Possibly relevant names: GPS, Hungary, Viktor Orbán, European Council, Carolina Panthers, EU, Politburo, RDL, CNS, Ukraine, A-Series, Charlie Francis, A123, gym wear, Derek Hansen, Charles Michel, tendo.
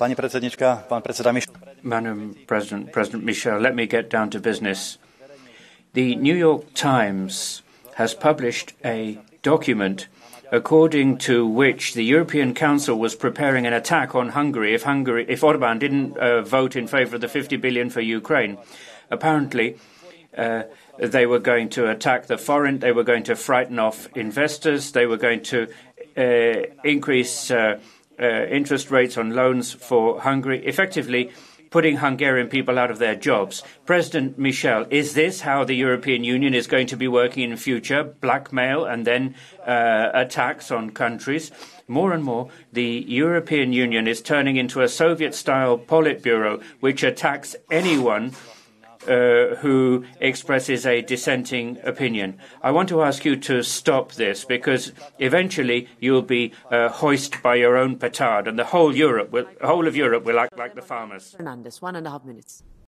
Madam President, President Michel, let me get down to business. The New York Times has published a document according to which the European Council was preparing an attack on Hungary if Orbán didn't vote in favor of the 50 billion for Ukraine. Apparently, they were going to attack the foreign, they were going to frighten off investors, they were going to increase interest rates on loans for Hungary, effectively putting Hungarian people out of their jobs. President Michel, is this how the European Union is going to be working in future? Blackmail and then attacks on countries? More and more, the European Union is turning into a Soviet-style Politburo, which attacks anyone who expresses a dissenting opinion. I want to ask you to stop this, because eventually you'll be hoisted by your own petard, and the whole of Europe will act like the farmers. Fernandez, 1.5 minutes.